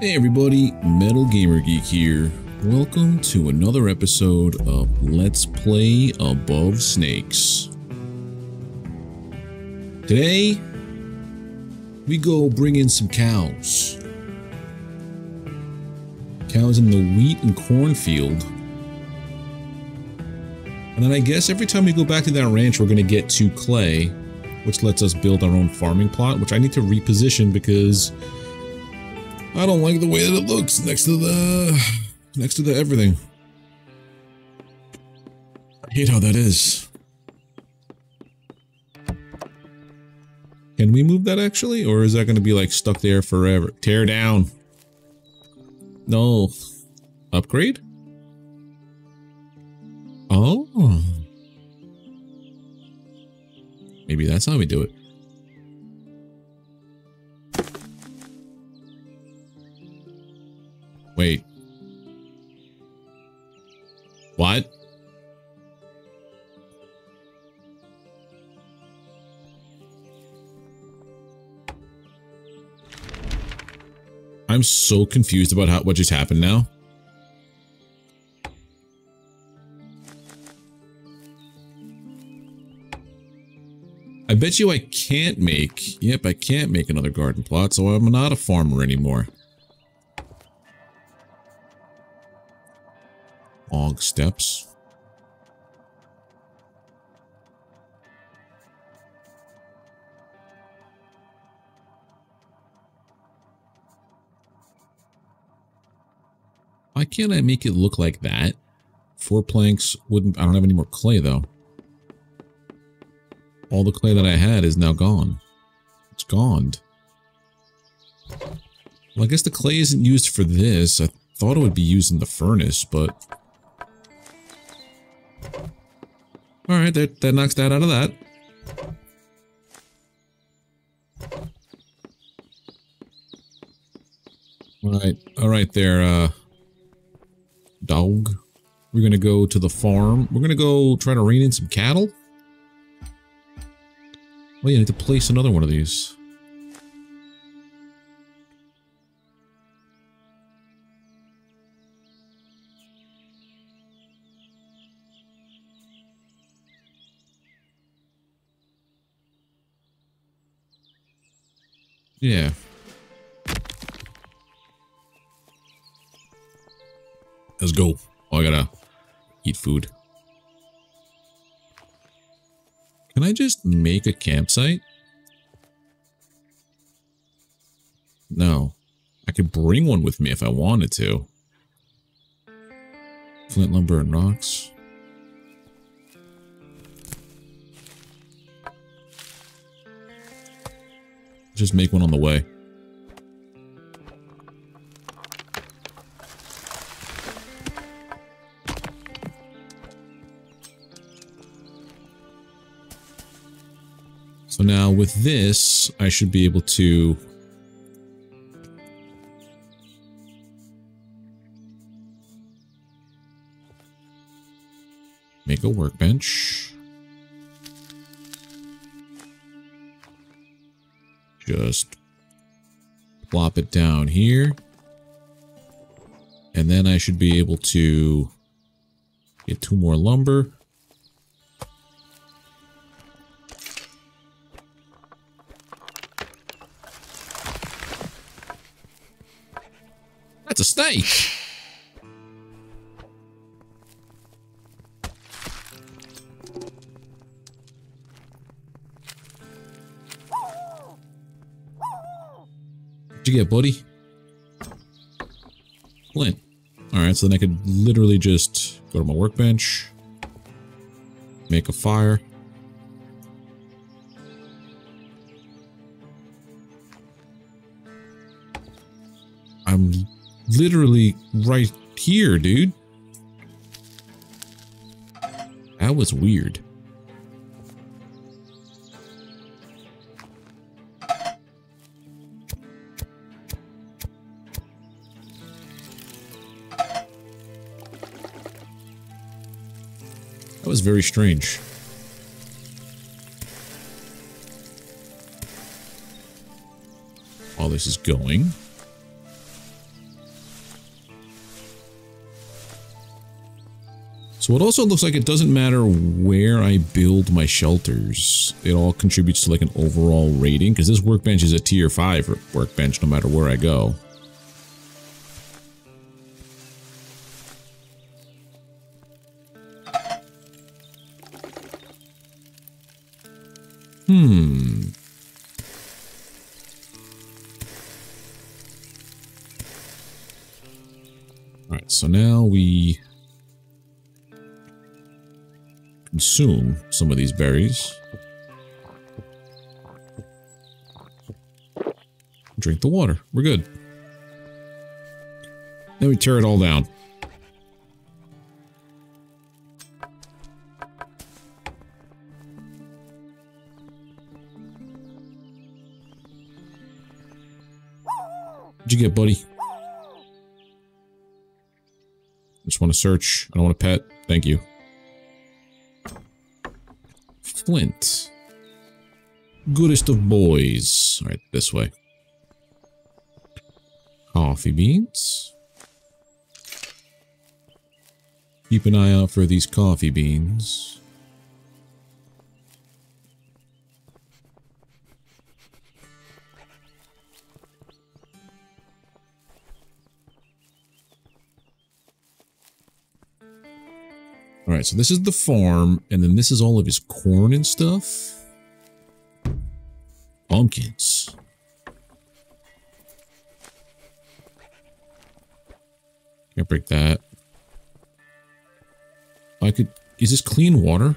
Hey everybody, Metal Gamer Geek here. Welcome to another episode of Let's Play Above Snakes. Today, we go bring in some cows. Cows in the wheat and cornfield. And then I guess every time we go back to that ranch, we're going to get to clay, which lets us build our own farming plot, which I need to reposition because I don't like the way that it looks next to the everything. I hate how that is. Can we move that actually? Or is that going to be like stuck there forever? Tear down. No. Upgrade? Oh. Maybe that's how we do it. Wait. What? I'm so confused about what just happened now. I bet you I can't make... Yep, I can't make another garden plot, so I'm not a farmer anymore. Long steps. Why can't I make it look like that? 4 planks wouldn't... I don't have any more clay though. All the clay that I had is now gone. It's gone. Well, I guess the clay isn't used for this. I thought it would be used in the furnace, but... Alright, that knocks that out of that. Alright there, dog. We're gonna go to the farm. We're gonna go try to rein in some cattle. Well, you need to place another one of these. Yeah. Let's go. Oh, I gotta eat food. Can I just make a campsite? No. I could bring one with me if I wanted to. Flint, lumber, and rocks. Just make one on the way. So now with this, I should be able to... make a workbench. Just plop it down here. And then I should be able to get 2 more lumber. That's a snake! You get, buddy? Flint. Alright, so then I could literally just go to my workbench, make a fire. I'm literally right here, dude. That was weird. That was very strange. All this is going. So it also looks like it doesn't matter where I build my shelters. It all contributes to like an overall rating, because this workbench is a tier 5 workbench no matter where I go. Alright, so now we consume some of these berries. Drink the water. We're good. Then we tear it all down. What'd you get, buddy? Just want to search. I don't want to pet. Thank you. Flint. Goodest of boys. Alright, this way. Coffee beans. Keep an eye out for these coffee beans. Alright, so this is the farm, and then this is all of his corn and stuff. Pumpkins. Can't break that. I could... Is this clean water?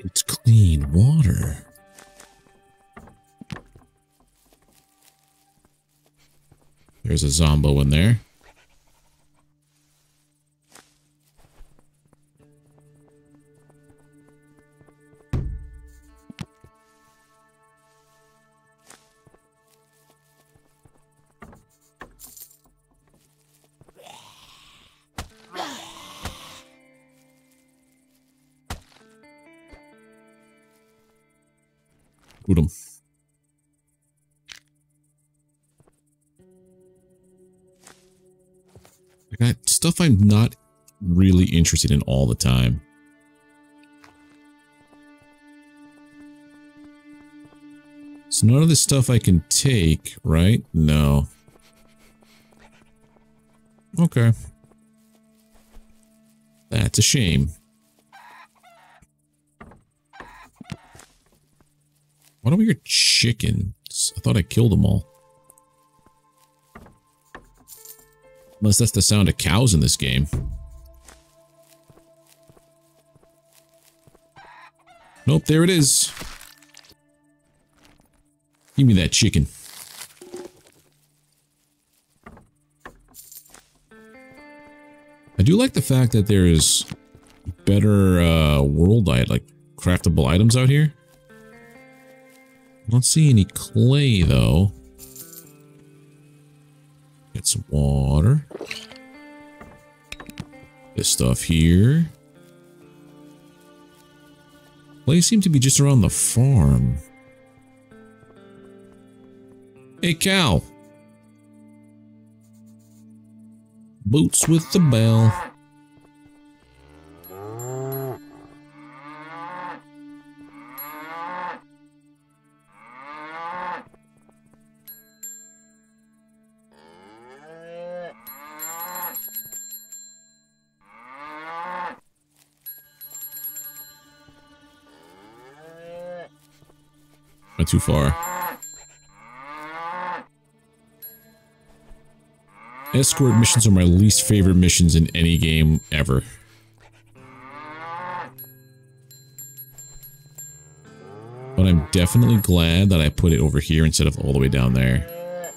It's clean water. There's a zombo in there. Them. I got stuff I'm not really interested in all the time. So none of this stuff I can take, right? No. Okay. That's a shame. Why don't we hear chickens? I thought I killed them all. Unless that's the sound of cows in this game. Nope, there it is. Give me that chicken. I do like the fact that there is better like craftable items out here. I don't see any clay, though. Get some water. This stuff here. Clay seem to be just around the farm. Hey, cow. Boots with the bell. Too far. Escort missions are my least favorite missions in any game ever. But I'm definitely glad that I put it over here instead of all the way down there.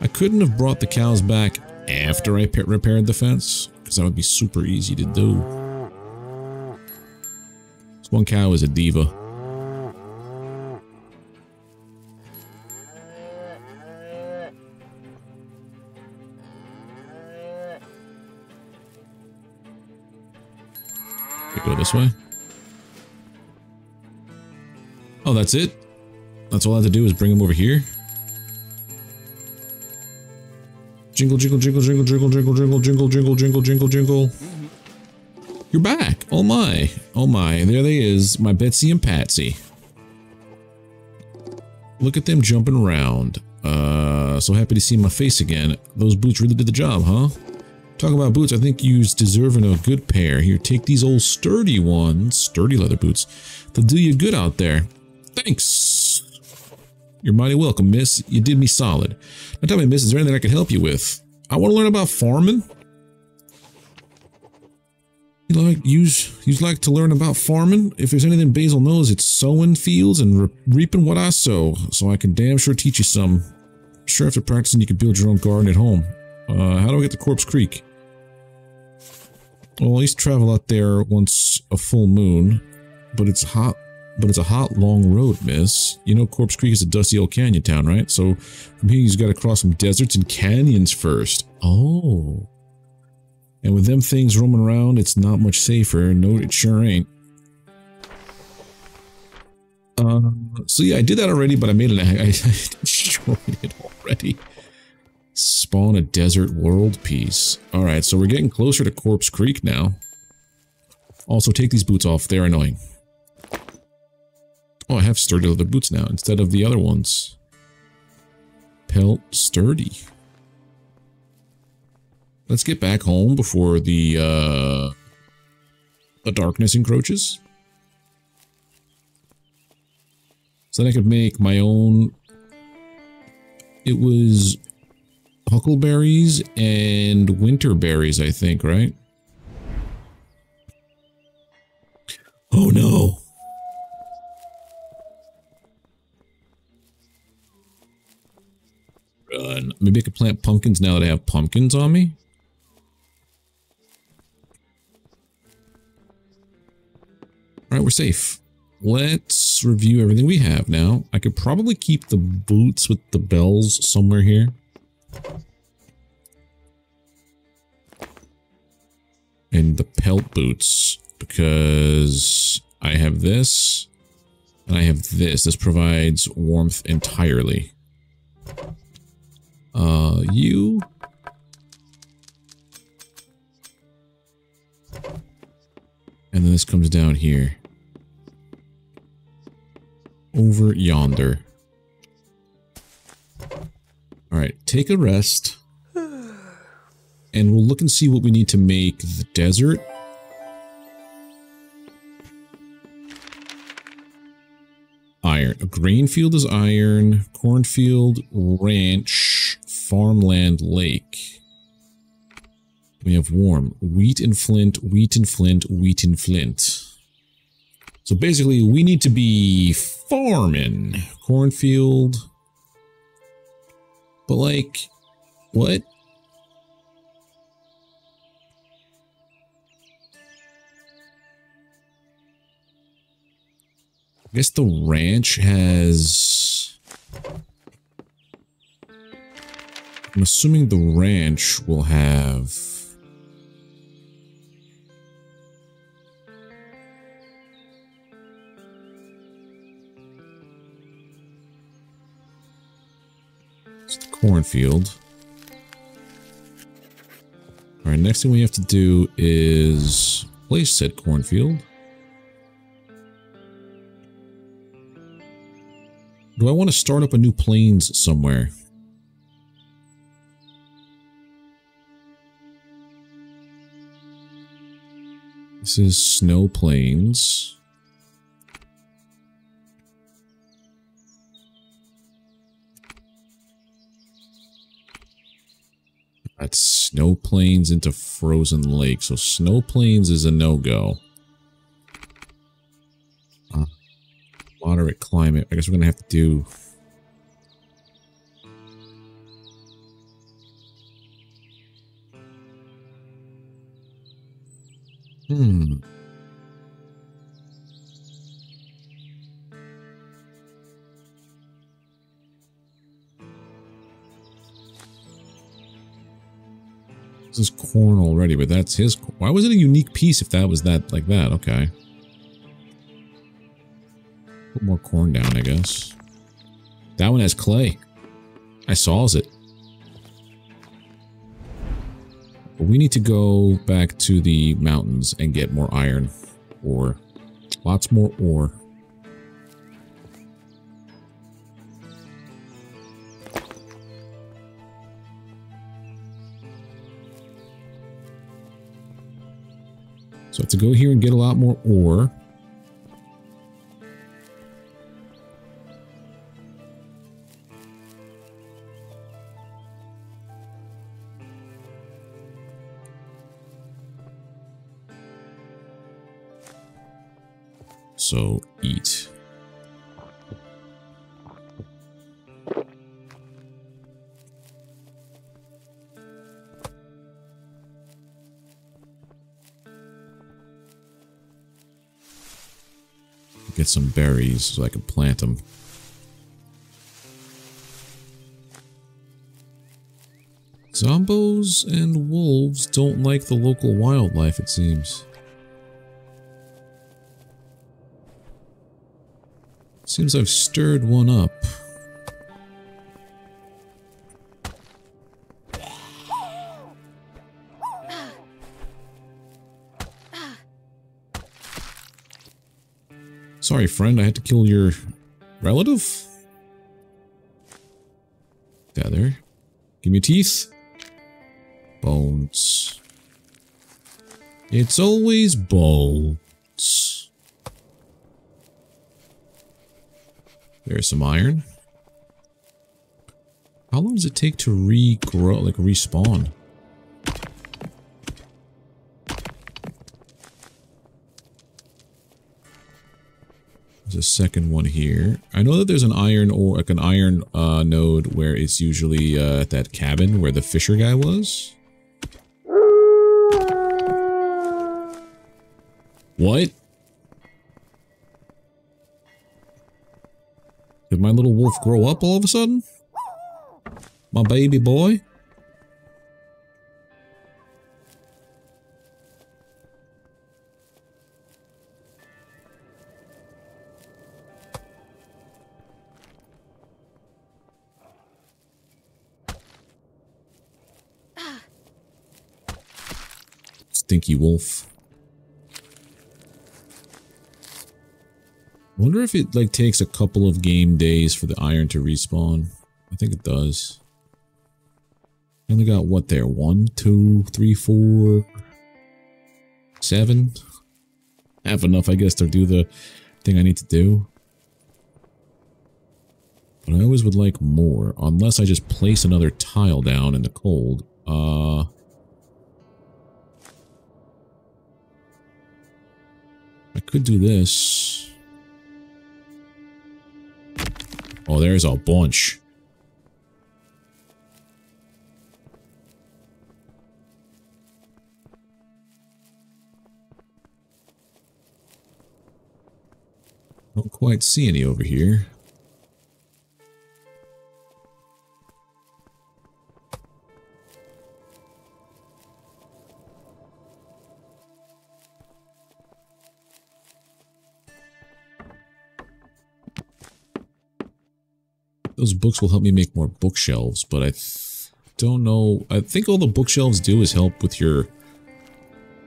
I couldn't have brought the cows back after I repaired the fence. That would be super easy to do. This one cow is a diva. Can we go this way? Oh, that's it? That's all I have to do is bring him over here? Jingle, jingle, jingle, jingle, jingle, jingle, jingle, jingle, jingle, jingle, jingle, jingle. You're back! Oh my! Oh my, there they is, my Betsy and Patsy. Look at them jumping around. So happy to see my face again. Those boots really did the job, huh? Talking about boots, I think you're deserving of a good pair. Here, take these old sturdy ones. Sturdy leather boots. They'll do you good out there. Thanks! You're mighty welcome, miss. You did me solid. Now tell me, miss, is there anything I can help you with? I want to learn about farming. You'd like to learn about farming? If there's anything Basil knows, it's sowing fields and reaping what I sow. So I can damn sure teach you some. Sure, after practicing, you can build your own garden at home. How do I get to Corpse Creek? Well, I used to travel out there once a full moon, but it's hot. But it's a hot, long road, miss. You know Corpse Creek is a dusty old canyon town, right? So from here, you've got to cross some deserts and canyons first. Oh. And with them things roaming around, it's not much safer. No, it sure ain't. So yeah, I did that already, but I made it. I destroyed it already. Spawn a desert world piece. Alright, so we're getting closer to Corpse Creek now. Also, take these boots off. They're annoying. Oh, I have sturdy leather boots now instead of the other ones. Pelt sturdy. Let's get back home before the darkness encroaches. So then I could make my own. It was huckleberries and winter berries, I think, right? Oh no. Run. Maybe I could plant pumpkins now that I have pumpkins on me. Alright, we're safe. Let's review everything we have now. I could probably keep the boots with the bells somewhere here. And the pelt boots, because I have this, and I have this. This provides warmth entirely. You... And then this comes down here. Over yonder. Alright, take a rest. And we'll look and see what we need to make the desert. Iron. A grain field is iron. Cornfield, ranch, farmland, lake. We have warm. Wheat and flint, wheat and flint, wheat and flint. So basically, we need to be farming. Cornfield. But like, what? I guess the ranch has... I'm assuming the ranch will have... cornfield. Alright, next thing we have to do is place said cornfield. Do I want to start up a new plains somewhere? This is snow plains. That's snow plains into frozen lake. So snow plains is a no-go. Moderate climate. I guess we're going to have to do... This is corn already, but that's his corn. Why was it a unique piece if that was that like that? Okay. Put more corn down, I guess. That one has clay. I saws it. But we need to go back to the mountains and get more iron ore. Lots more ore. So I have to go here and get a lot more ore. So eat. Get some berries so I can plant them. Zombos and wolves don't like the local wildlife, it seems. Seems I've stirred one up. Sorry, friend, I had to kill your relative? Feather. Give me teeth. Bones. It's always bones. There's some iron. How long does it take to regrow, like respawn? There's a second one here. I know that there's an iron or like an iron node where it's usually at that cabin where the fisher guy was. What? Did my little wolf grow up all of a sudden? My baby boy? Thinky Wolf. Wonder if it like takes a couple of game days for the iron to respawn. I think it does. I only got what there? 1, 2, 3, 4, 7. I have enough, I guess, to do the thing I need to do. But I always would like more, unless I just place another tile down in the cold. I could do this. Oh, there's a bunch. Don't quite see any over here. Those books will help me make more bookshelves, but I don't know. I think all the bookshelves do is help with your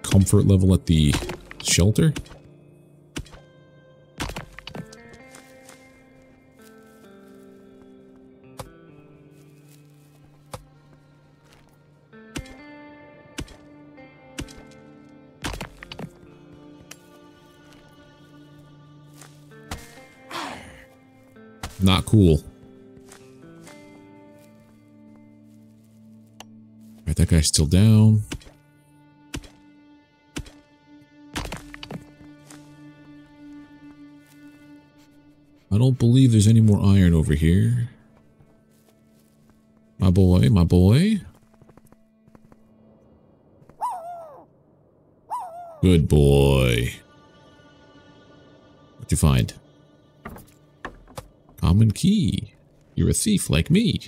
comfort level at the shelter. Not cool. That guy's still down. I don't believe there's any more iron over here. My boy, my boy. Good boy. What'd you find? Common key. You're a thief like me.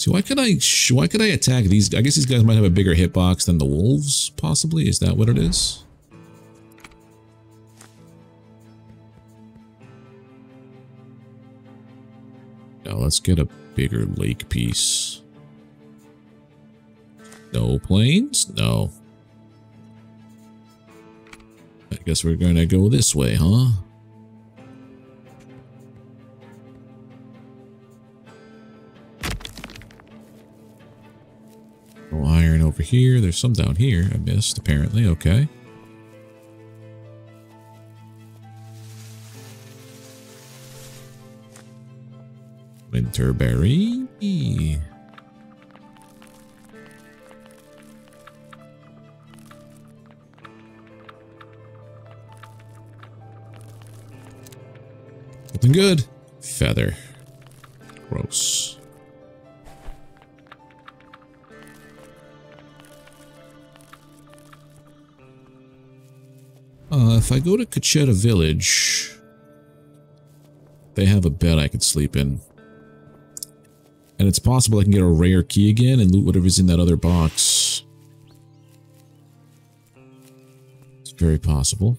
So why could I attack these? I guess these guys might have a bigger hitbox than the wolves, possibly. Is that what it is? Now let's get a bigger lake piece. No planes? No. I guess we're going to go this way, huh? No iron over here. There's some down here I missed, apparently. Okay. Winterberry. Something good. Feather. Gross. If I go to Cachetta Village, they have a bed I could sleep in. And it's possible I can get a rare key again and loot whatever's in that other box. It's very possible.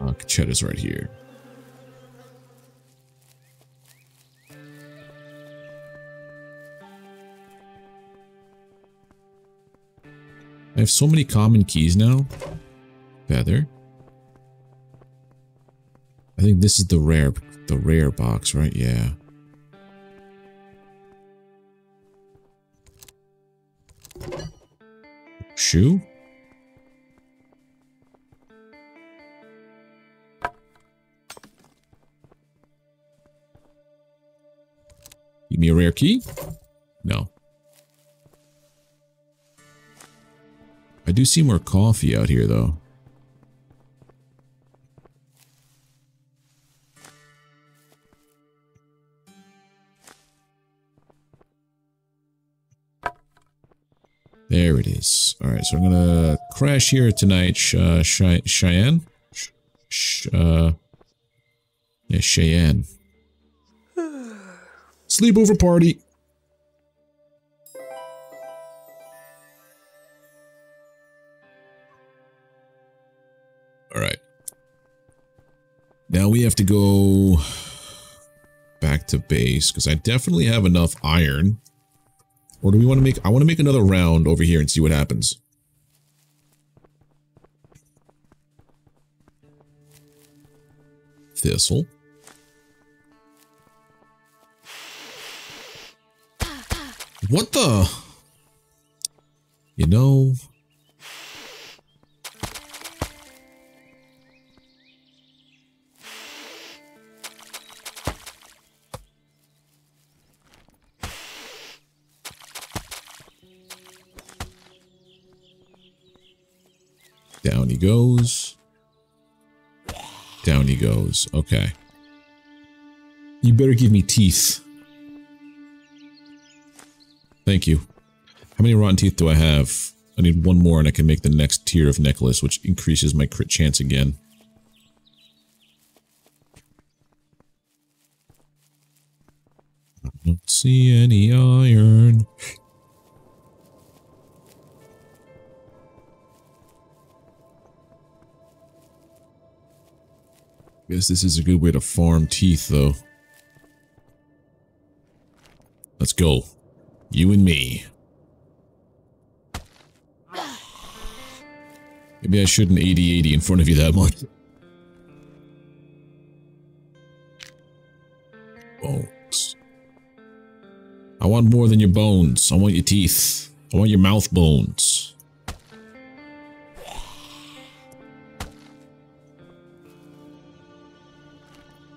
Cachetta's right here. I have so many common keys now. Feather. I think this is the rare box, right? Yeah. Shoe? Give me a rare key? No. I do see more coffee out here, though. There it is. Alright, so I'm gonna crash here tonight, Cheyenne? Yeah, Cheyenne. Sleepover party! Alright. Now we have to go back to base, because I definitely have enough iron. Or do we want to make... I want to make another round over here and see what happens. Thistle. What the? You know... Down he goes. Down he goes. Okay. You better give me teeth. Thank you. How many rotten teeth do I have? I need one more and I can make the next tier of necklace, which increases my crit chance again. I don't see any iron. I guess this is a good way to farm teeth, though. Let's go. You and me. Maybe I shouldn't 80-80 in front of you that much. Bones. I want more than your bones. I want your teeth. I want your mouth bones.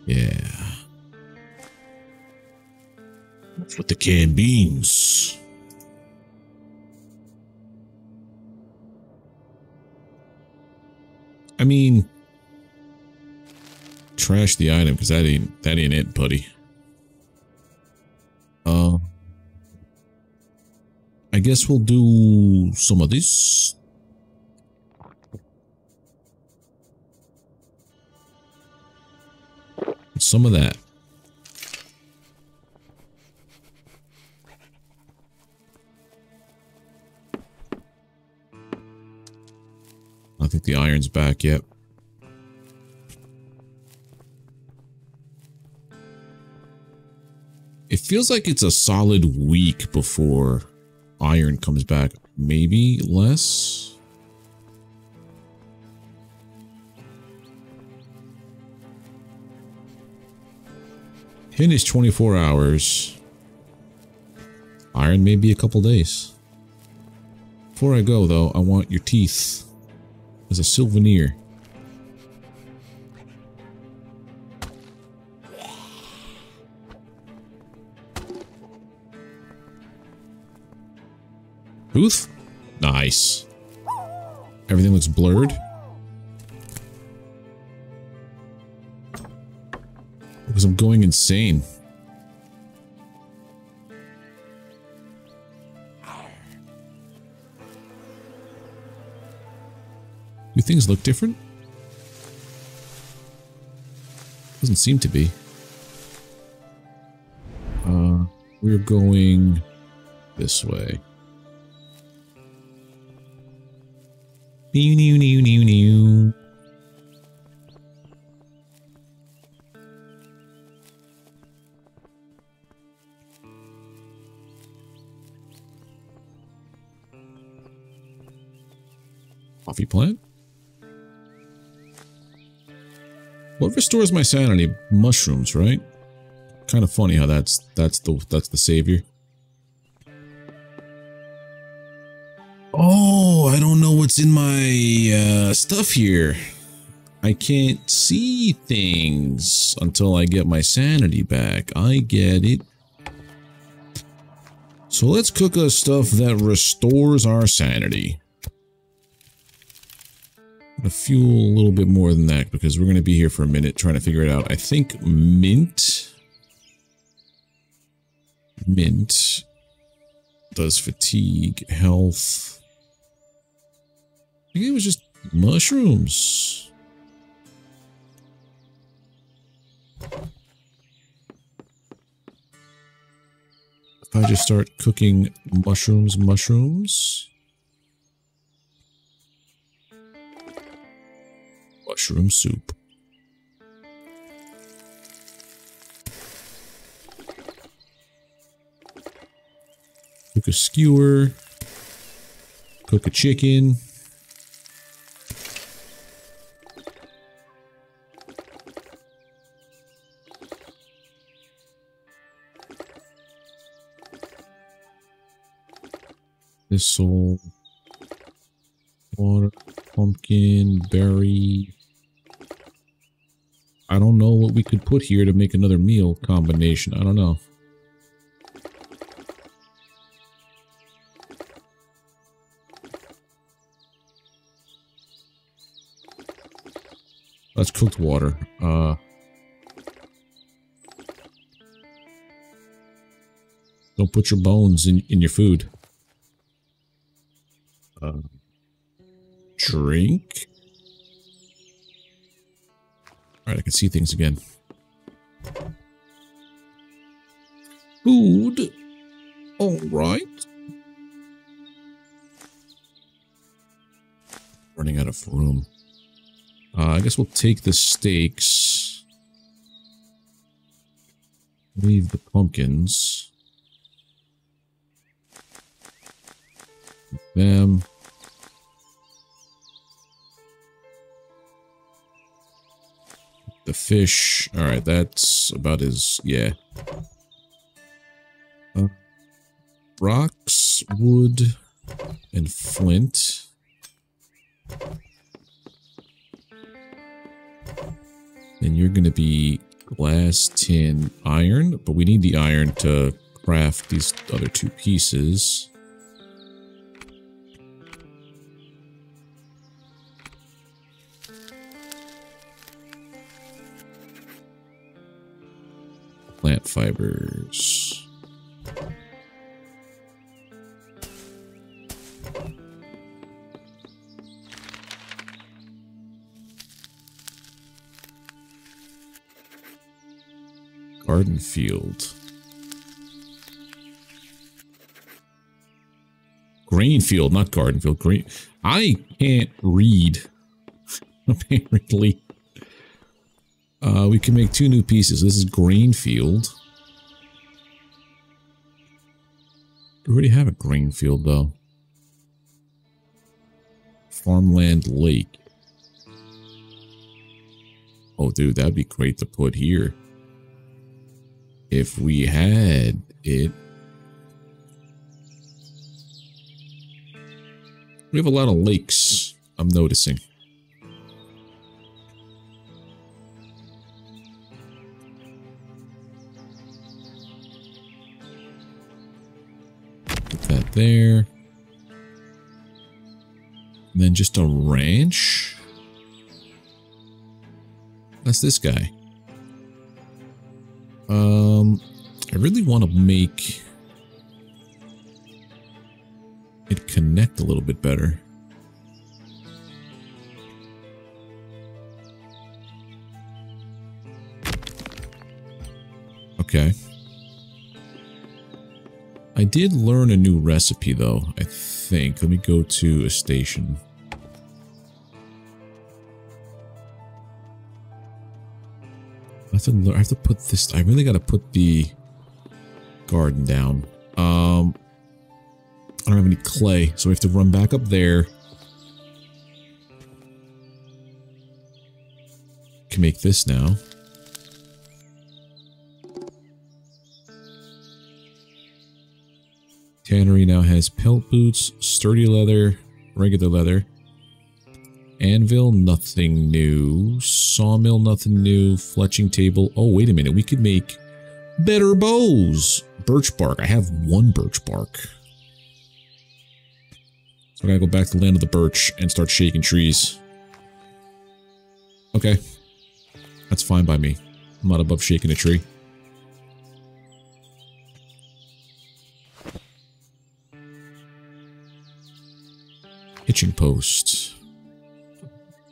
Yeah. What's with the canned beans? I mean, trash the item because that ain't it, buddy. I guess we'll do some of this. some of that. I think the iron's back, yep. It feels like it's a solid week before iron comes back. Maybe less? Tin is 24 hours. Iron may be a couple days. Before I go, though, I want your teeth as a souvenir. Tooth? Nice. Everything looks blurred. Because I'm going insane. Do things look different? Doesn't seem to be. We're going this way. New. Coffee plant? What restores my sanity? Mushrooms, right? Kind of funny how that's the savior. Oh, I don't know what's in my stuff here. I can't see things until I get my sanity back. I get it. So let's cook us stuff that restores our sanity. I'm gonna fuel a little bit more than that because we're gonna be here for a minute trying to figure it out. I think mint does fatigue, health. I think it was just mushrooms. If I just start cooking mushroom soup. Cook a skewer. Cook a chicken. Thistle, water, pumpkin, berry. I don't know what we could put here to make another meal combination. I don't know. That's cooked water. Don't put your bones in your food. Drink. All right, I can see things again. Food. All right. Running out of room. I guess we'll take the steaks. Leave the pumpkins. Them. The fish. All right, that's about as, yeah. Rocks, wood, and flint. And you're going to be glass, tin, iron, but we need the iron to craft these other two pieces. Plant fibers. garden field. Grain field, not garden field. Grain. I can't read. Apparently. We can make 2 new pieces. This is grain field. We already have a grain field, though. Farmland lake. Oh, dude, that'd be great to put here. If we had it. We have a lot of lakes, I'm noticing. Put that there. And then just a ranch. That's this guy. I really want to make it connect a little bit better. Okay. I did learn a new recipe though, I think. Let me go to a station. I have to put this. I really got to put the garden down. I don't have any clay, so we have to run back up there. Can make this now. Tannery now has pelt boots, sturdy leather, regular leather. Anvil, nothing new. Sawmill, nothing new. Fletching table. Oh, wait a minute. We could make better bows. Birch bark. I have 1 birch bark. So I gotta go back to the land of the birch and start shaking trees. Okay. That's fine by me. I'm not above shaking a tree. Hitching posts.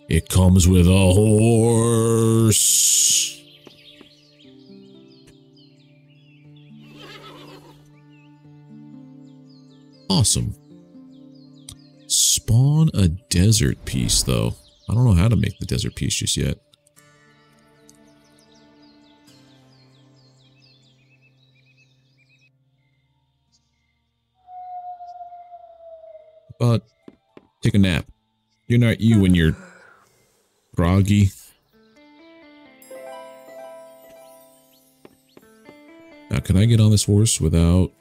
It comes with a horse. Awesome. Spawn a desert piece, though. I don't know how to make the desert piece just yet. But take a nap. You're not you when you're groggy. Now, can I get on this horse without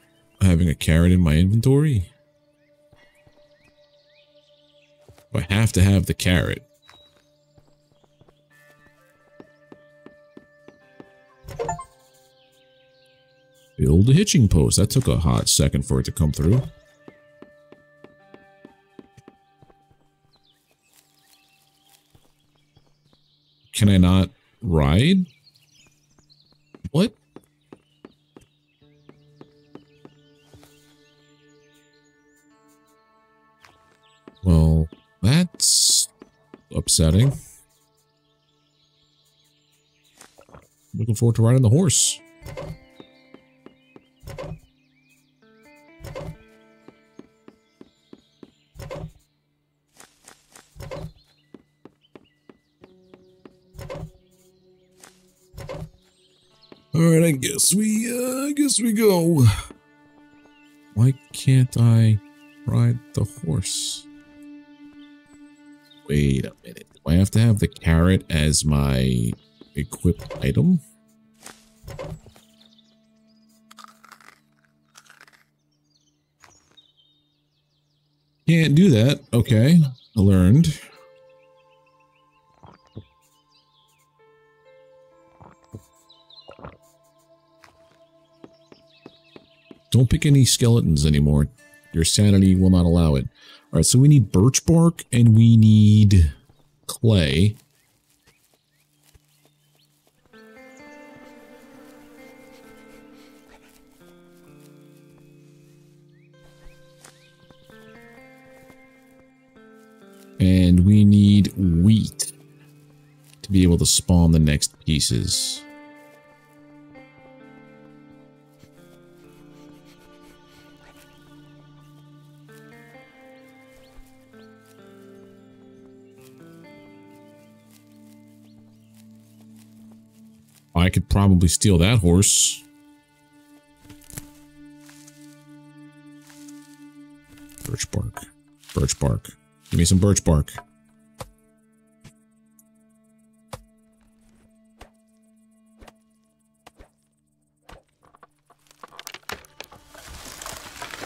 having a carrot in my inventory? I have to have the carrot. Build a hitching post. That took a hot second for it to come through. Can I not ride? What? Well, that's upsetting. Looking forward to riding the horse. Alright, I guess we go. Why can't I ride the horse? Wait a minute. Do I have to have the carrot as my equipped item? Can't do that. Okay. I learned. Don't pick any skeletons anymore. Your sanity will not allow it. All right, so we need birch bark and we need clay. And we need wheat to be able to spawn the next pieces. I could probably steal that horse. Birch bark. Birch bark. Give me some birch bark.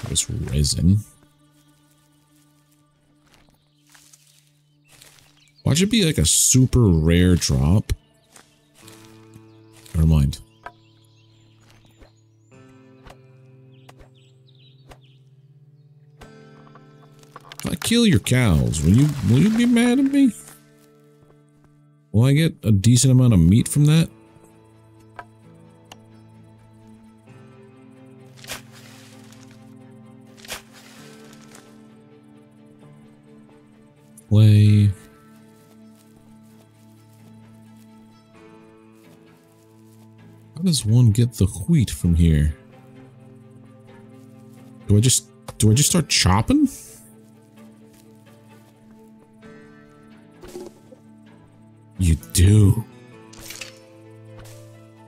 This resin. Why should it be like a super rare drop? Never mind. Kill your cows. Will you be mad at me? Will I get a decent amount of meat from that? Play. How does one get the wheat from here? Do I just start chopping? You do.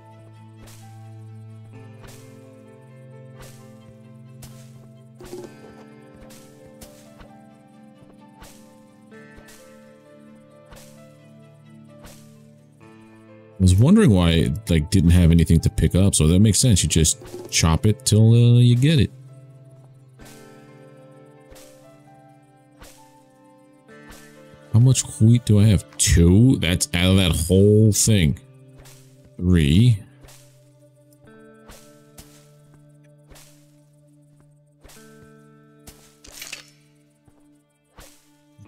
I was wondering why it, like, didn't have anything to pick up, so that makes sense. You just chop it till you get it. How much wheat do I have? 2? That's out of that whole thing. 3.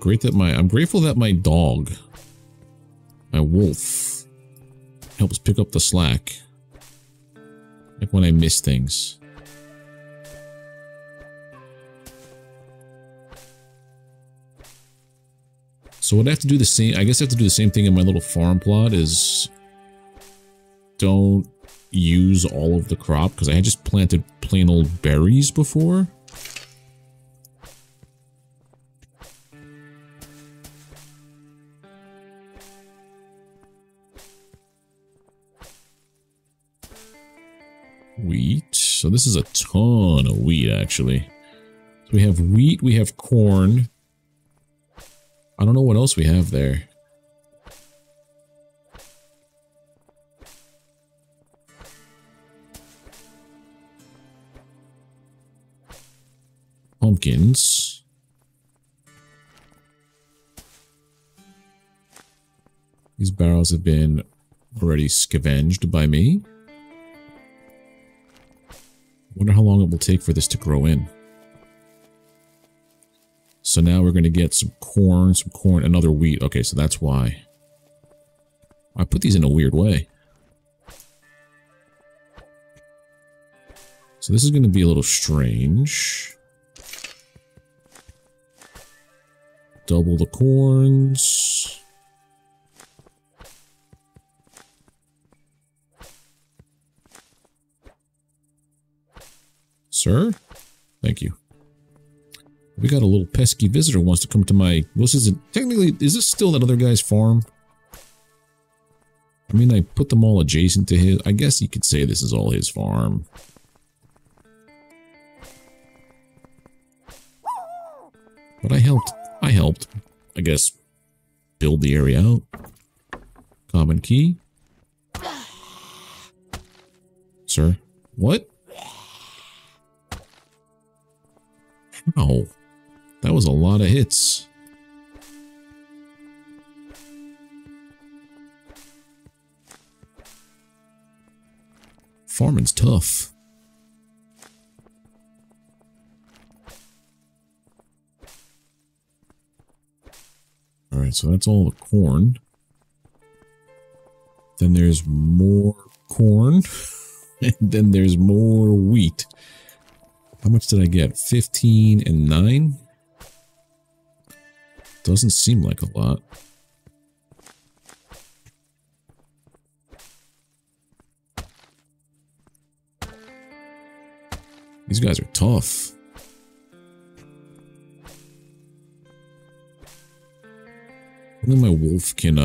I'm grateful that my dog, my wolf, helps pick up the slack. Like when I miss things. So what I have to do the same, I guess I have to do the same thing in my little farm plot is don't use all of the crop because I had just planted plain old berries before. Wheat. So this is a ton of wheat actually. So we have wheat, we have corn. I don't know what else we have there. Pumpkins. These barrels have been already scavenged by me. Wonder how long it will take for this to grow in. So now we're going to get some corn, another wheat. Okay, so that's why. I put these in a weird way. So this is going to be a little strange. Double the corns. Sir? Thank you. We got a little pesky visitor who wants to come to my... Well, this isn't... Technically, is this still that other guy's farm? I mean, I put them all adjacent to his... I guess you could say this is all his farm. But I helped, I guess, build the area out. Common key. Sir? What? Ow. That was a lot of hits. Farming's tough. Alright, so that's all the corn. Then there's more corn. And then there's more wheat. How much did I get? 15 and 9? Doesn't seem like a lot. These guys are tough. Only my wolf can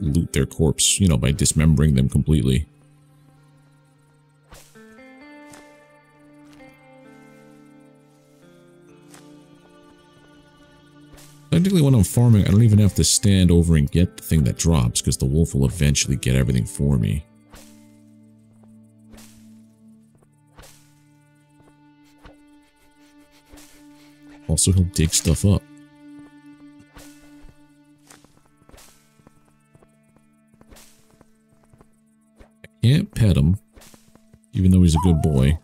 loot their corpse, you know, by dismembering them completely. farming, I don't even have to stand over and get the thing that drops, because the wolf will eventually get everything for me. Also, he'll dig stuff up. I can't pet him, even though he's a good boy.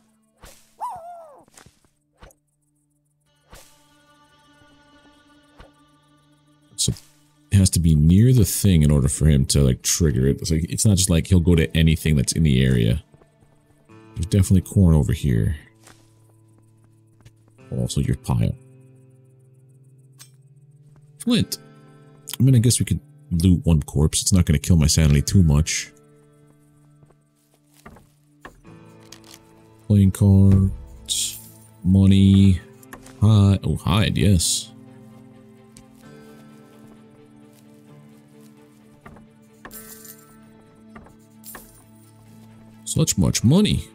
Has to be near the thing in order for him to like trigger it. It's like, it's not just like he'll go to anything that's in the area. There's definitely corn over here. Also your pile. Flint. I mean, I guess we could loot one corpse. It's not going to kill my sanity too much. Playing cards. Money. Hide. Oh, hide, yes. Such much money.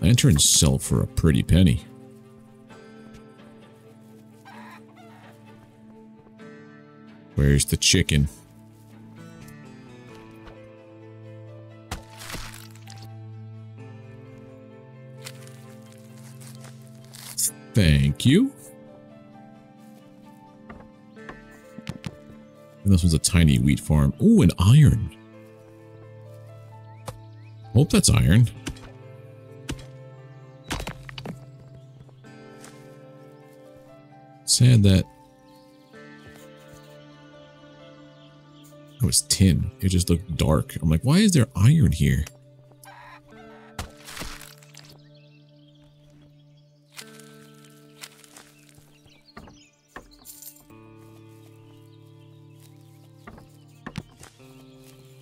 Lanterns sell for a pretty penny. Where's the chicken? Thank you. And this was a tiny wheat farm. Ooh, an iron. Hope that's iron. Sad that it was tin. It just looked dark. I'm like, why is there iron here?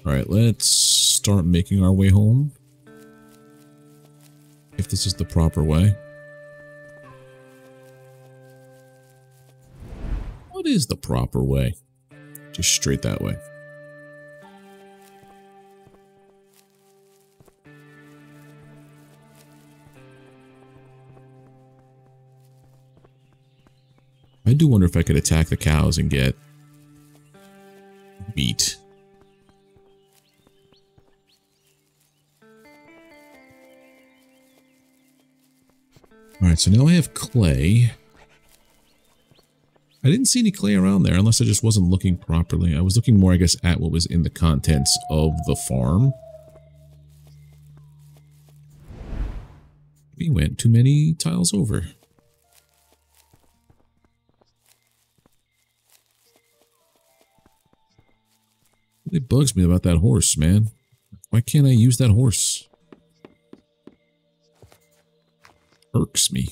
Alright, let's start making our way home. If this is the proper way. What is the proper way? Just straight that way. I do wonder if I could attack the cows and get meat. Alright, so now I have clay. I didn't see any clay around there, unless I just wasn't looking properly. I was looking more, I guess, at what was in the contents of the farm. We went too many tiles over. It bugs me about that horse, man. Why can't I use that horse? Irks me.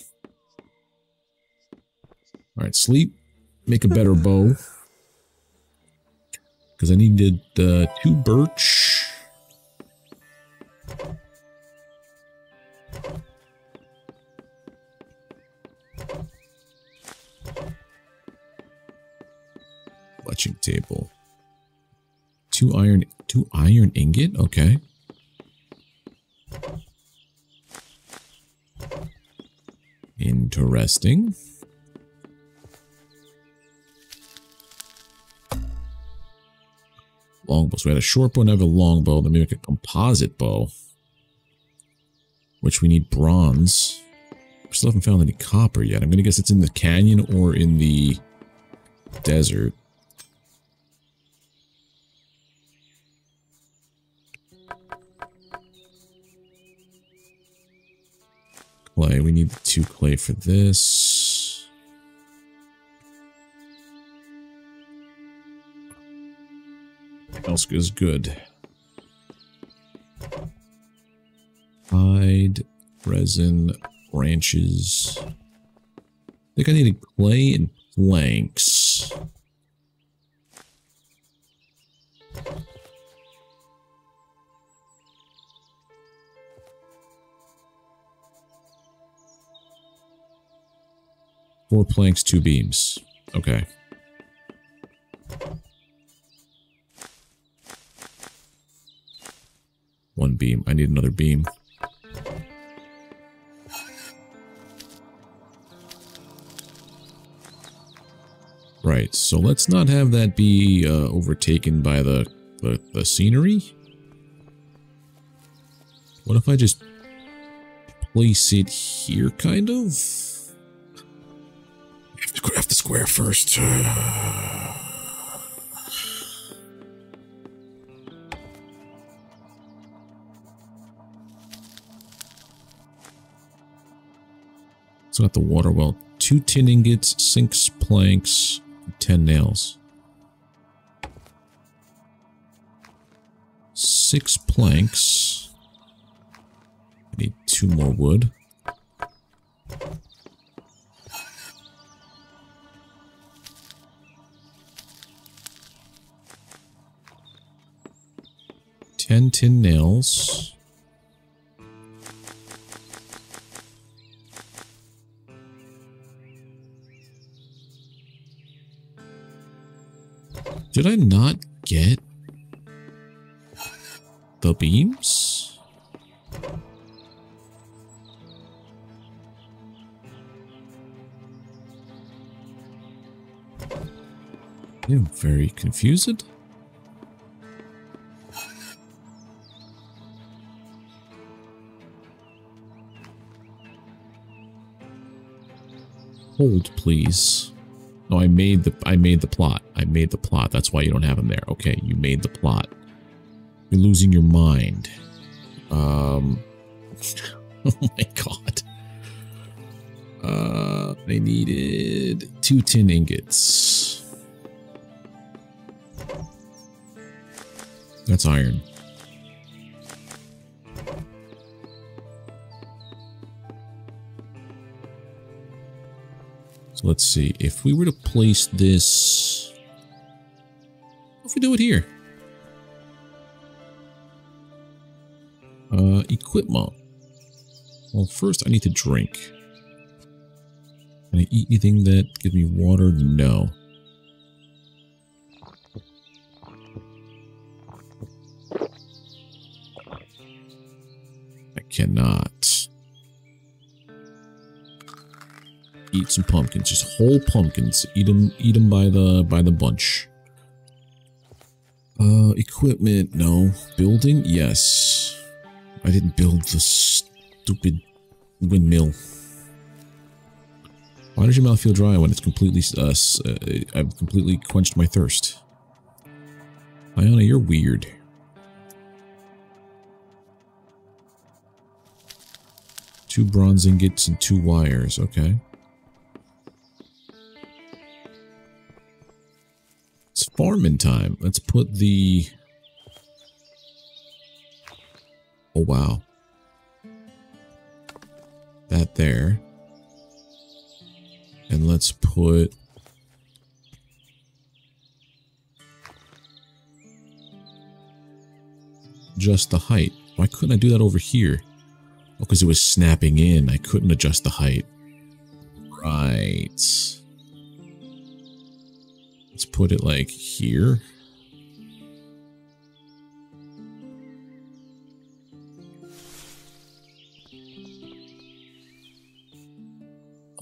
Alright, sleep. Make a better bow. Because I needed 2 birch. Fletching table. 2 iron ingot? Okay. Interesting. Longbow. So we had a short bow and I have a longbow. Then we make a composite bow. Which we need bronze. We still haven't found any copper yet. I'm going to guess it's in the canyon or in the desert. Clay. We need 2 clay for this. Else is good. Hide, resin, branches. I think I needed clay and planks. Four planks, 2 beams. Okay. One beam. I need another beam. Right, so let's not have that be overtaken by the scenery. What if I just place it here, kind of? I have to craft the square first. It's not the water well. 2 tin ingots, sinks, planks, 10 nails. 6 planks. I need 2 more wood. Ten tin nails. 2 beams? I'm very confused. Hold, please. Oh, I made the plot. I made the plot. That's why you don't have him there. Okay, you made the plot. You're losing your mind. Oh my god. I needed 2 tin ingots. That's iron. So let's see. If we were to place this... What if we do it here? Equipment. Well, first I need to drink. Can I eat anything that gives me water? No. I cannot. Eat some pumpkins, just whole pumpkins. Eat them by the bunch. Equipment, no. Building, yes. I didn't build the stupid windmill. Why does your mouth feel dry when it's completely, I've completely quenched my thirst? Iona, you're weird. Two bronze ingots and 2 wires, okay. It's farming time. Let's put the... Oh, wow. That there. And let's put... just the height. Why couldn't I do that over here? Oh, because it was snapping in. I couldn't adjust the height. Right. Let's put it, like, here.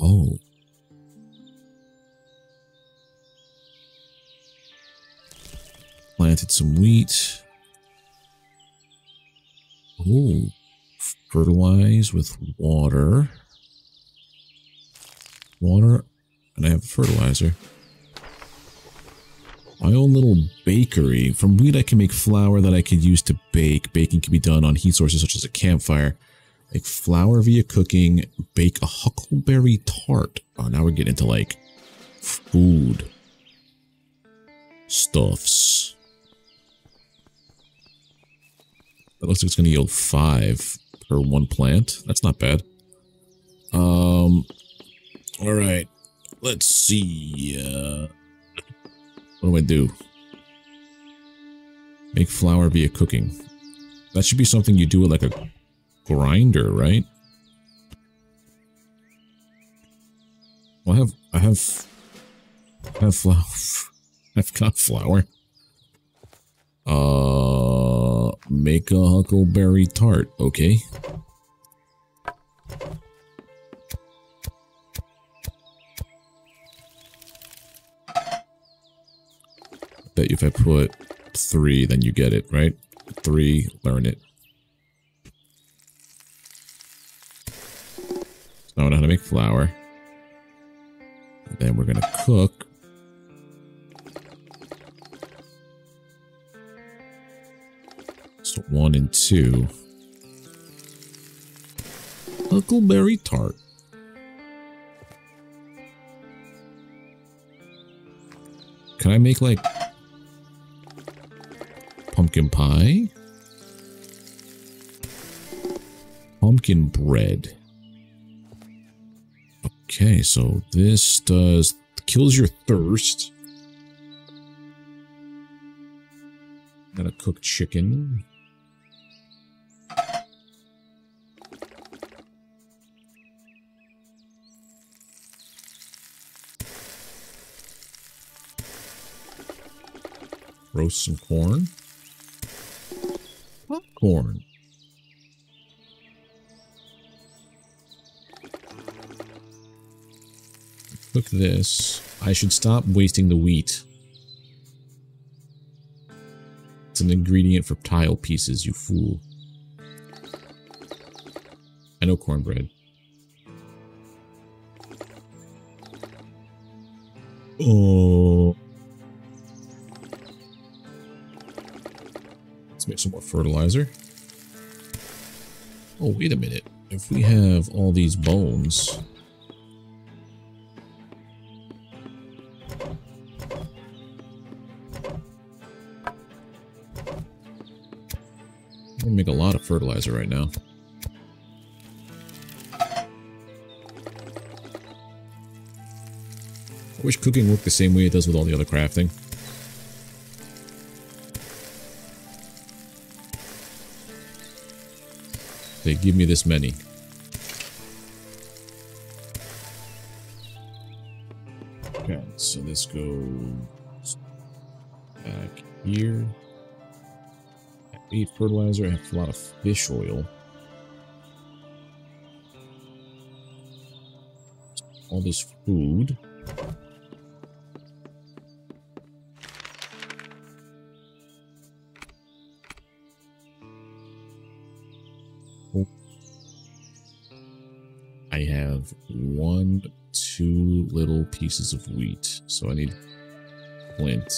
Oh. Planted some wheat. Oh. Fertilize with water. Water. And I have a fertilizer. My own little bakery. From wheat I can make flour that I could use to bake. Baking can be done on heat sources such as a campfire. Make flour via cooking, bake a huckleberry tart. Oh, now we're getting into, like, food. Stuffs. That looks like it's going to yield 5 per 1 plant. That's not bad. All right. Let's see. What do? Make flour via cooking. That should be something you do with, like, a... grinder, right? Well, I have flour. I've got flour. Make a huckleberry tart, okay? bet you if I put 3, then you get it, right? 3, learn it. Now I know how to make flour. And then we're gonna cook. So 1 and 2. Huckleberry tart. Can I make like pumpkin pie? Pumpkin bread. Okay, so this does kills your thirst. Gotta cook chicken. Roast some corn. Popcorn. Cook this. I should stop wasting the wheat. It's an ingredient for tile pieces, you fool. I know cornbread. Oh. Let's make some more fertilizer. Oh, wait a minute. If we have all these bones... I'm gonna make a lot of fertilizer right now. I wish cooking worked the same way it does with all the other crafting. They give me this many. Okay, so this goes back here. I need fertilizer. I have a lot of fish oil. All this food. I have 1, 2 little pieces of wheat, so I need flint.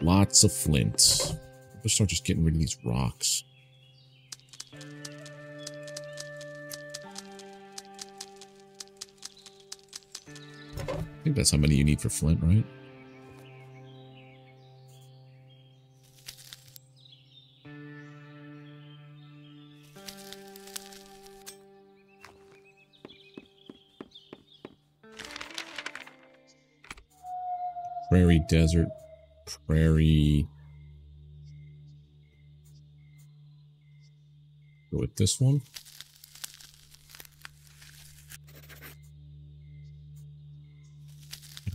Lots of flint. Let's start just getting rid of these rocks. I think that's how many you need for flint, right? Prairie desert, prairie. Go with this one.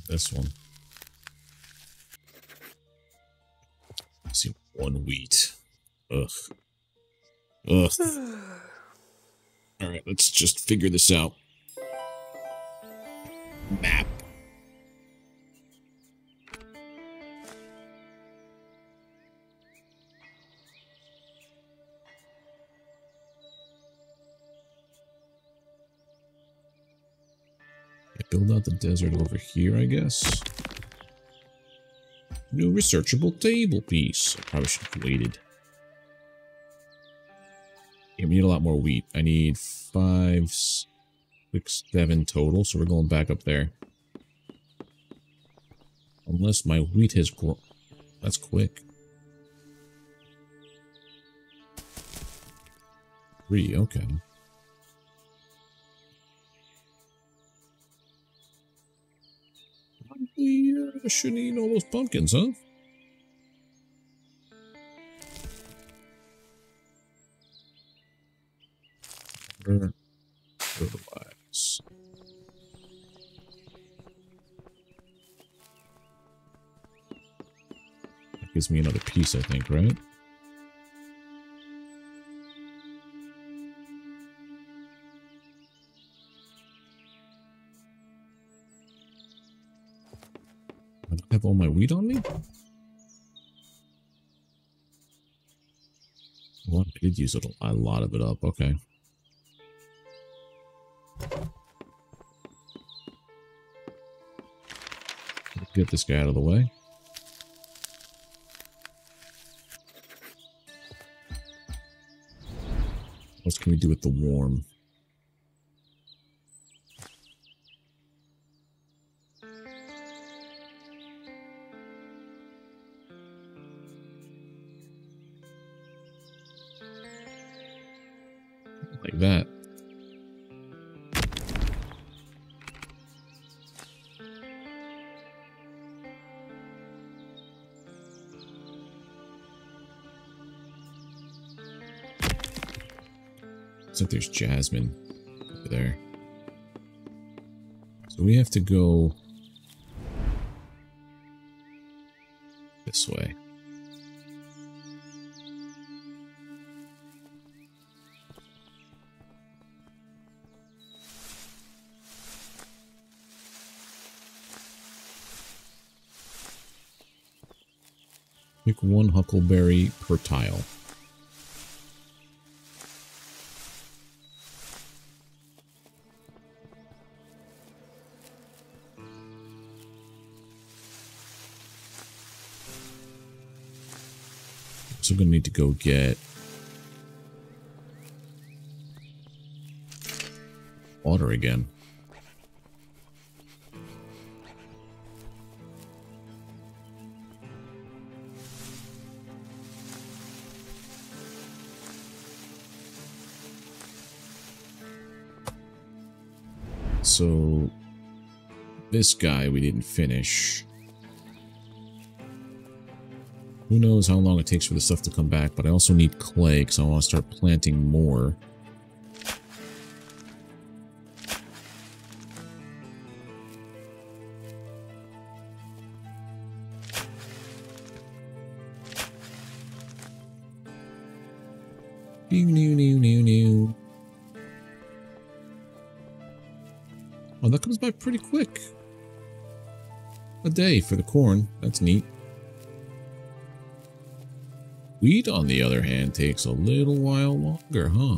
This one. I see 1 wheat. Ugh. Ugh. All right, let's just figure this out. Map. Build out the desert over here, I guess. New researchable table piece. I probably should have waited. Yeah, we need a lot more wheat. I need 5, 6, 7 total, so we're going back up there. Unless my wheat has grown. That's quick. 3, okay. I shouldn't eat all those pumpkins, huh? Fertilize. That gives me another piece, I think, right? All my wheat on me? Well, I did use a lot of it up. Okay. Get this guy out of the way. What else can we do with the worm? Like that. Looks like there's Jasmine over there. So we have to go this way. Pick one huckleberry per tile. So I'm going to need to go get water again. So this guy we didn't finish. Who knows how long it takes for the stuff to come back, but I also need clay because I want to start planting more. New. Oh, that comes by pretty quick. A day for the corn. That's neat. Wheat, on the other hand, takes a little while longer, huh?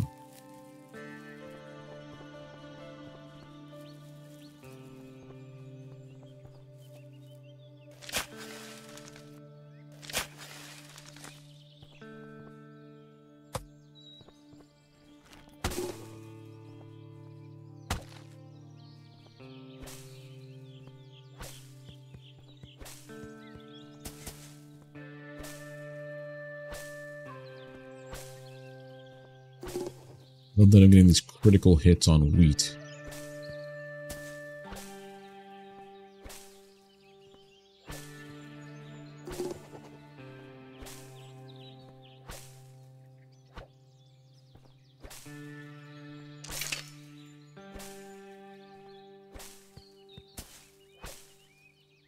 Love that I'm getting these critical hits on wheat.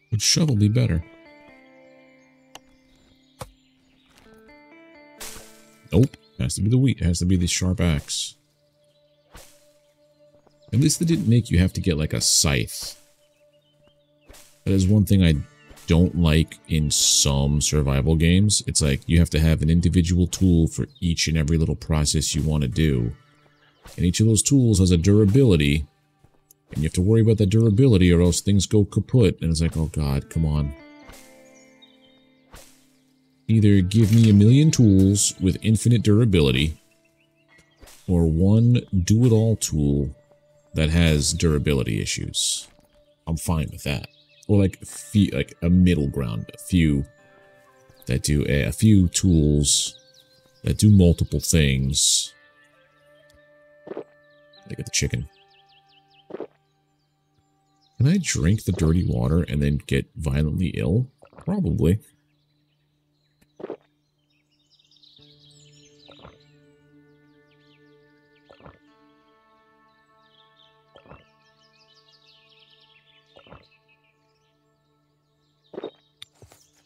Would shovel be better? Nope. It has to be the wheat. It has to be the sharp axe. At least they didn't make you have to get, like, a scythe. That is one thing I don't like in some survival games. It's like, you have to have an individual tool for each and every little process you want to do. And each of those tools has a durability. And you have to worry about that durability or else things go kaput. And it's like, oh god, come on. Either give me 1,000,000 tools with infinite durability, or one do-it-all tool that has durability issues. I'm fine with that. Or like a middle ground, a few tools that do multiple things. They get the chicken. Can I drink the dirty water and then get violently ill? Probably.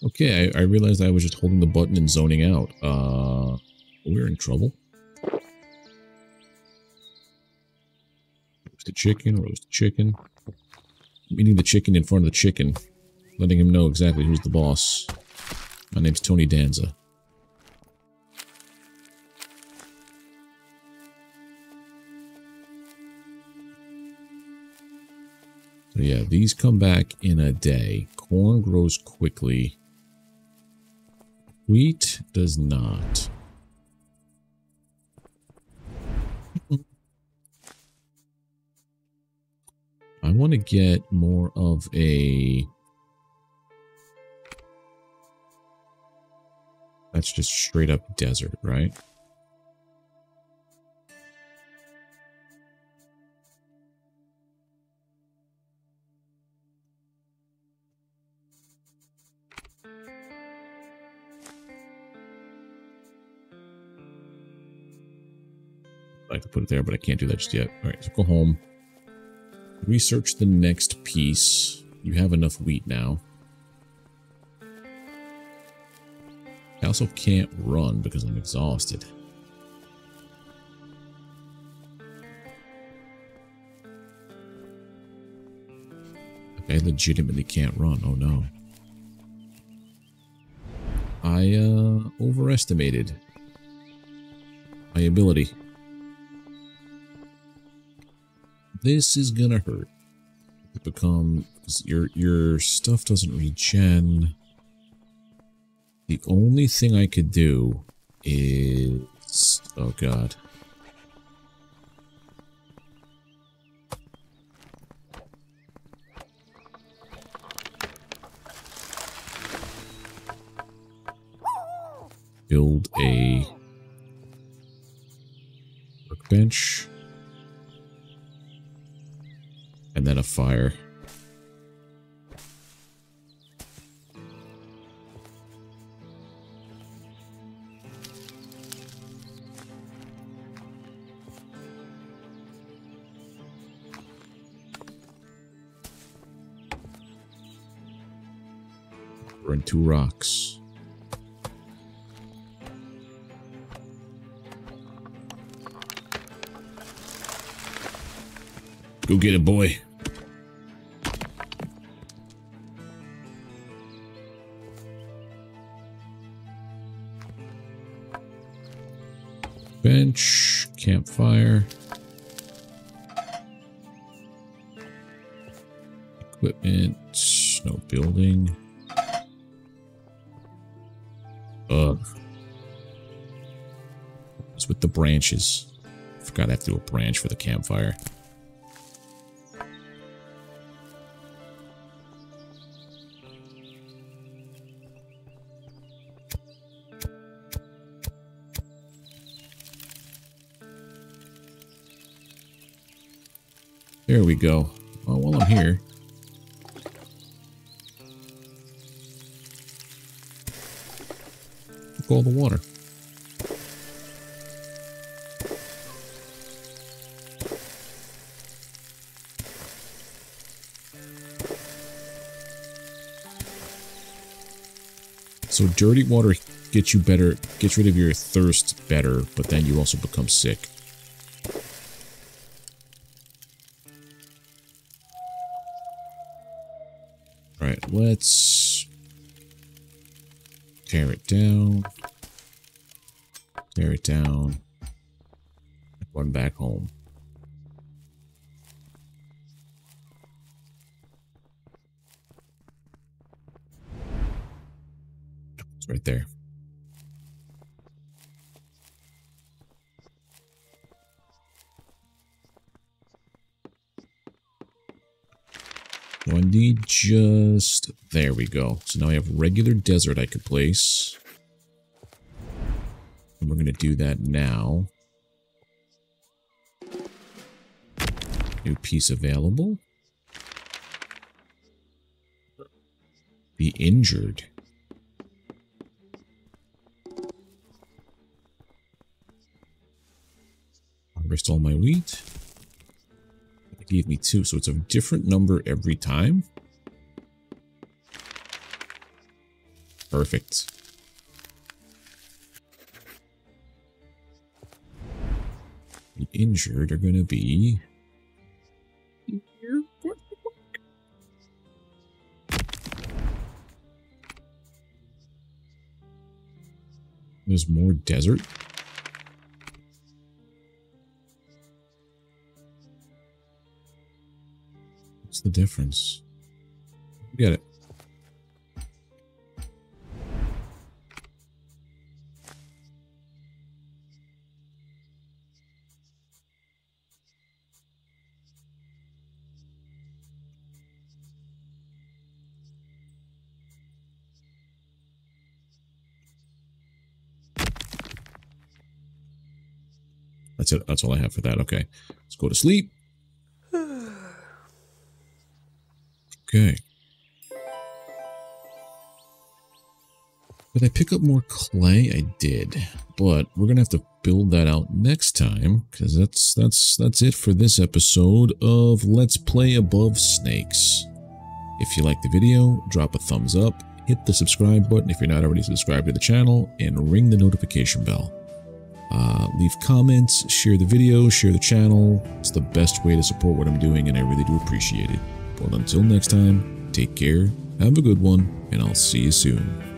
Okay, I realized I was just holding the button and zoning out. We're in trouble. Roast the chicken, roast the chicken. I'm eating the chicken in front of the chicken, letting him know exactly who's the boss. My name's Tony Danza. So yeah, these come back in a day. Corn grows quickly. Wheat does not. I want to get more of a... That's just straight up desert, right? I could put it there, but I can't do that just yet. All right, so go home. Research the next piece. You have enough wheat now. I also can't run because I'm exhausted. I legitimately can't run. Oh no. I overestimated my ability. This is gonna hurt. It becomes your stuff doesn't regen. The only thing I could do is... Oh, God. Build a workbench. And then a fire. And 2 rocks. Go get it, boy. Bench, campfire, equipment, no building. It's with the branches. Forgot I have to do a branch for the campfire. There we go. Well, while I'm here. Took all the water. So dirty water gets you better, gets rid of your thirst better, but then you also become sick. All right, let's tear it down. Tear it down. Run back home. Right there. So I need just... There we go. So now I have regular desert I could place. And we're going to do that now. New piece available. Be injured. Harvest all my wheat. It gave me 2, so it's a different number every time. Perfect. The injured are going to be... There's more desert. the difference? Get it. That's it. That's all I have for that. Okay. Let's go to sleep. Okay. Did I pick up more clay? I did, but we're going to have to build that out next time, because that's it for this episode of Let's Play Above Snakes. If you like the video, drop a thumbs up, hit the subscribe button if you're not already subscribed to the channel, and ring the notification bell. Leave comments, share the video, share the channel. It's the best way to support what I'm doing, and I really do appreciate it. But until next time, take care, have a good one, and I'll see you soon.